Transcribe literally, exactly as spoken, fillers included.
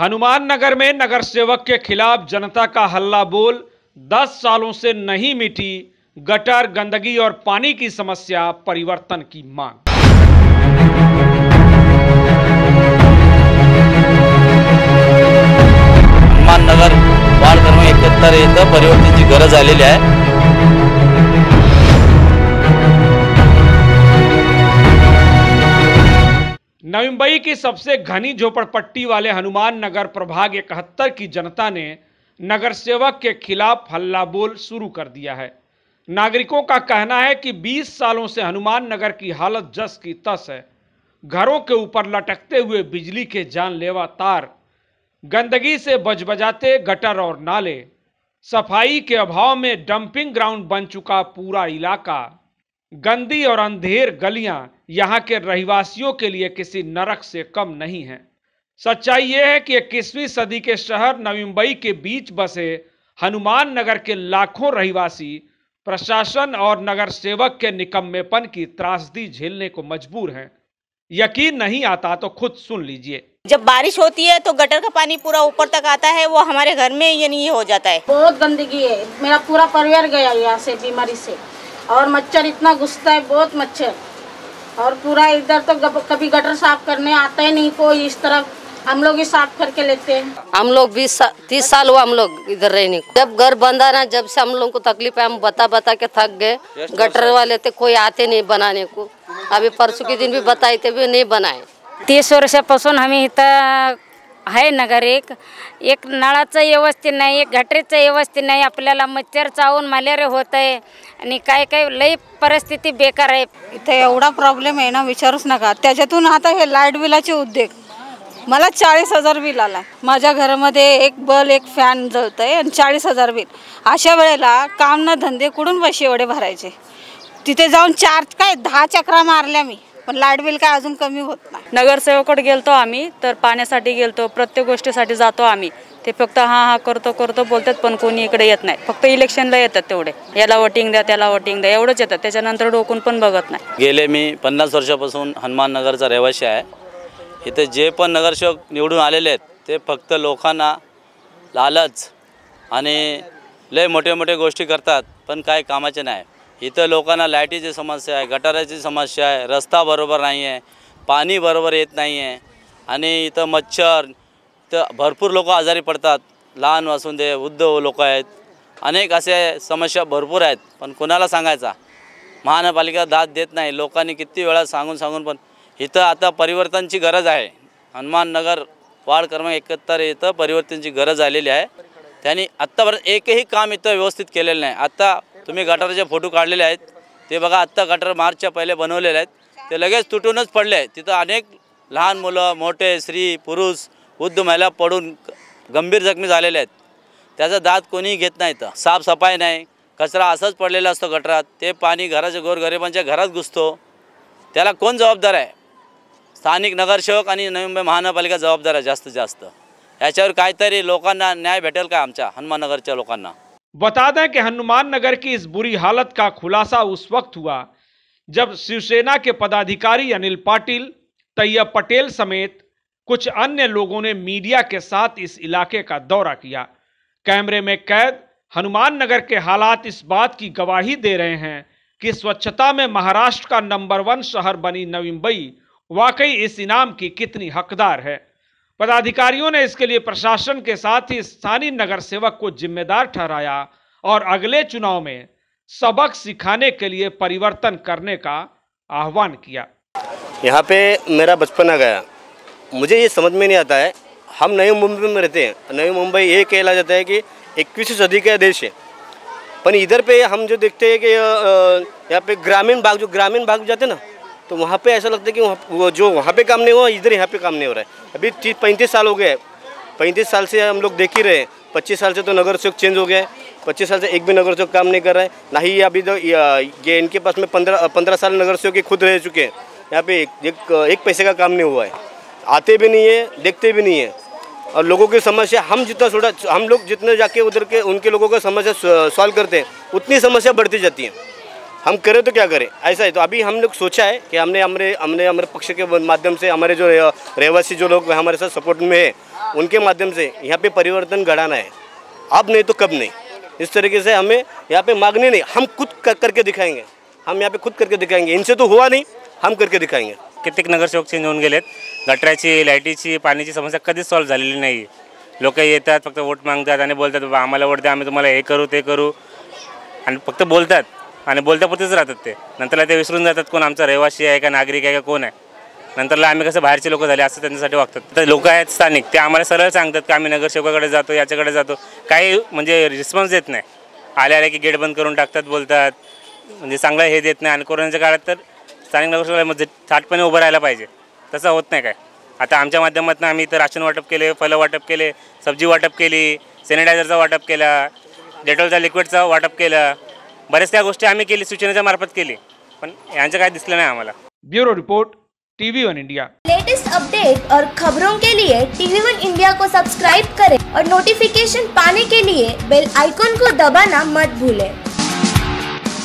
हनुमान नगर में नगर सेवक के खिलाफ जनता का हल्ला बोल। दस सालों से नहीं मिटी गटर, गंदगी और पानी की समस्या, परिवर्तन की मांग। हनुमान नगर वार्ड क्रमांक इकहत्तर येथे परिवर्तनाची गरज आलेली आहे। नवी मुंबई की सबसे घनी झोपड़पट्टी वाले हनुमान नगर प्रभाग इकहत्तर की जनता ने नगर सेवक के खिलाफ हल्ला बोल शुरू कर दिया है। नागरिकों का कहना है कि बीस सालों से हनुमान नगर की हालत जस की तस है। घरों के ऊपर लटकते हुए बिजली के जानलेवा तार, गंदगी से बजबजाते गटर और नाले, सफाई के अभाव में डंपिंग ग्राउंड बन चुका पूरा इलाका, गंदी और अंधेर गलियां यहां के रहवासियों के लिए किसी नरक से कम नहीं है। सच्चाई यह है कि इक्कीसवीं सदी के शहर नवी मुंबई के बीच बसे हनुमान नगर के लाखों रहवासी प्रशासन और नगर सेवक के निकम्मेपन की त्रासदी झेलने को मजबूर हैं। यकीन नहीं आता तो खुद सुन लीजिए। जब बारिश होती है तो गटर का पानी पूरा ऊपर तक आता है, वो हमारे घर में यानी ये हो जाता है। बहुत गंदगी है, मेरा पूरा परिवार गया यहाँ से बीमारी से। और मच्छर इतना घुसता है, बहुत मच्छर। और पूरा इधर तो कभी गटर साफ करने आता ही नहीं कोई, इस तरफ हम लोग ही साफ करके लेते हैं। हम लोग बीस सा, तीस साल हुआ हम लोग इधर रहने को। जब घर बंदा ना, जब से हम लोग को तकलीफ है, हम बता बता के थक गए। गटर वाले थे कोई आते नहीं बनाने को। अभी परसों के दिन भी बताए थे, भी नहीं बनाए। तीस वर्षापासून आम्ही इथं आहे। नगर एक एक नळाचं व्यवस्थित नाही, एक गटरीचं व्यवस्थित नाही। आपल्याला मच्छर चावून मलेरिया होत आहे आणि काय काय लई परिस्थिती बेकार आहे। इथे एवढा प्रॉब्लेम आहे ना, विचारूच नका। त्याच्यातून आता हे लाईट बिलाचे उद्योग, मला चाळीस हजार बिल आला। माझ्या घरामध्ये एक बल्ब एक फॅन जळत आहे आणि चाळीस हजार बिल। अशा वेळेला काम न धंदे कुठून पैसे एवढे भरायचे? तिथे जाऊन चार काय दहा चक्रा मारल्या मी, पण लाईट बिल काय अजून कमी होत नाही। नगरसेवककडे गेलतो आम्ही, तर पाण्यासाठी गेलतो, प्रत्येक गोष्टीसाठी जातो आम्ही। ते फक्त हां हां करतो करतो बोलतात, पण कोणी इकडे येत नाही। फक्त इलेक्शनला येतात तेवढे, याला वोटिंग द्या त्याला वोटिंग द्या, एवढंच येतात। त्याच्यानंतर डोकून पण बघत नाही। गेले मी पन्नास वर्षापासून हनुमान नगरचा रहिवासी आहे। इथे जे पण नगरसेवक निवडून आलेले आहेत ते फक्त लोकांना लालच आणि लय मोठे मोठे गोष्टी करतात, पण काय कामाचे नाही। इथं लोकांना लाईटीची समस्या आहे, गटाराची समस्या आहे, रस्ता बरोबर नाही आहे, पाणी बरोबर येत नाही आहे आणि इथं मच्छर, इथं भरपूर लोक आजारी पडतात। लहान वासून ते वृद्ध लोक आहेत, अनेक असे समस्या भरपूर आहेत, पण कोणाला सांगायचा? महानगरपालिका दाद देत नाही। लोकांनी किती वेळा सांगून सांगून, पण इथं आता परिवर्तनाची गरज आहे। हनुमान नगर वार्ड क्रमांक इकहत्तर इथं परिवर्तनाची गरज आलेली आहे। त्यांनी आत्तापर्यंत एकही काम इथं व्यवस्थित केलेलं नाही। आत्ता तुम्ही गटारचे फोटो काढलेले आहेत ते बघा, आत्ता गटार मार्चच्या पहिले बनवलेले आहेत, ते लगेच तुटूनच पडले आहेत। तिथं अनेक लहान मुलं, मोठे, स्त्री, पुरुष, वृद्ध महिला पडून गंभीर जखमी झालेले आहेत। त्याचा दाद कोणीही घेत नाही। इथं साफसफाई नाही, कचरा असाच पडलेला असतो गटारात, ते पाणी घराच्या गोरगरिबांच्या घरात घुसतो। त्याला कोण जबाबदार आहे? स्थानिक नगरसेवक आणि नवी मुंबई महानगरपालिका जबाबदार आहे जास्तीत जास्त। याच्यावर काहीतरी लोकांना न्याय भेटेल का आमच्या हनुमान नगरच्या लोकांना? बता दें कि हनुमान नगर की इस बुरी हालत का खुलासा उस वक्त हुआ जब शिवसेना के पदाधिकारी अनिल पाटिल, तैयब पटेल समेत कुछ अन्य लोगों ने मीडिया के साथ इस इलाके का दौरा किया। कैमरे में कैद हनुमान नगर के हालात इस बात की गवाही दे रहे हैं कि स्वच्छता में महाराष्ट्र का नंबर वन शहर बनी नवी मुंबई वाकई इस इनाम की कितनी हकदार है। पदाधिकारियों ने इसके लिए प्रशासन के साथ ही स्थानीय नगर सेवक को जिम्मेदार ठहराया और अगले चुनाव में सबक सिखाने के लिए परिवर्तन करने का आह्वान किया। यहाँ पे मेरा बचपन आ गया, मुझे ये समझ में नहीं आता है। हम नई मुंबई में रहते हैं। नई मुंबई ये कहला जाता है कि इक्कीसवीं सदी का देश है, पर इधर पे हम जो देखते हैं कि यहाँ पे ग्रामीण भाग, जो ग्रामीण भाग जाते ना, तो वहाँ पे ऐसा लगता है कि वहाँ जो वहाँ पे काम नहीं हुआ, इधर यहाँ पे काम नहीं हो रहा है। अभी तीस पैंतीस साल हो गए, पैंतीस साल से हम लोग देख ही रहे हैं। पच्चीस साल से तो नगर सेवक चेंज हो गया है, पच्चीस साल से एक भी नगर सेवक काम नहीं कर रहा है। ना ही अभी तो ये इनके पास में पंद्रह पंद्रह साल नगर सेवक खुद रह चुके हैं। यहाँ पे एक एक पैसे का काम नहीं हुआ है, आते भी नहीं है, देखते भी नहीं है। और लोगों की समस्या हम जितना छोड़ा, हम लोग जितने जाके उधर के उनके लोगों का समस्या सॉल्व करते हैं, उतनी समस्या बढ़ती जाती है। हम करें तो क्या करें, ऐसा है। तो अभी हम लोग सोचा है कि हमने हमने हमने हमारे पक्ष के माध्यम से हमारे जो रहवासी जो लोग हमारे साथ सपोर्ट में है उनके माध्यम से यहाँ पे परिवर्तन घड़ाना है, अब नहीं तो कब नहीं। इस तरीके से हमें यहाँ पे मांगने नहीं, हम खुद कर करके दिखाएंगे, हम यहाँ पे खुद करके दिखाएंगे। इनसे तो हुआ नहीं, हम करके दिखाएंगे। कित्येक नगरसेवक चेंज होऊन गेलेत, गटराची, लाईटीची, पाण्याची समस्या कधीच सॉल्व झालेली नाही। लोक येतात फक्त वोट मागतात आणि बोलतात बाबा आम्हाला वोट द्या, आम्ही तुम्हाला हे करू ते करू, आणि फक्त बोलतात आणि बोलतापुरतेच राहतात ते। नंतरला ते विसरून जातात कोण आमचा रहिवासी आहे का नागरिक आहे का कोण आहे। नंतरला आम्ही कसं बाहेरचे लोक झाले असं त्यांच्यासाठी वागतात। तर लोक आहेत स्थानिक, ते आम्हाला सरळ सांगतात की आम्ही नगरसेवकाकडे जातो, याच्याकडे जातो, काही म्हणजे रिस्पॉन्स देत नाही। आले आले की गेट बंद करून टाकतात, बोलतात म्हणजे चांगलं हे देत नाही। आणि कोरोनाच्या काळात तर स्थानिक नगरसेवकामध्ये थाटपणे उभं राहायला पाहिजे, तसं होत नाही काय। आता आमच्या माध्यमातून आम्ही इथं राशन वाटप केले, फळं वाटप केले, सब्जी वाटप केली, सॅनिटायझरचा वाटप केला, डेटॉलचा लिक्विडचा वाटप केलं, बऱ्याच त्या गोष्टी आम्ही केली सूचनेच्या मार्फत केली, पण यांचं काय दिसलं नाही आम्हाला। Bureau report TV one India. Latest update और खबरों के लिए टीवी वन इंडिया को सब्सक्राइब करें और नोटिफिकेशन पाने के लिए बेल आइकॉन को दबाना मत भूलें।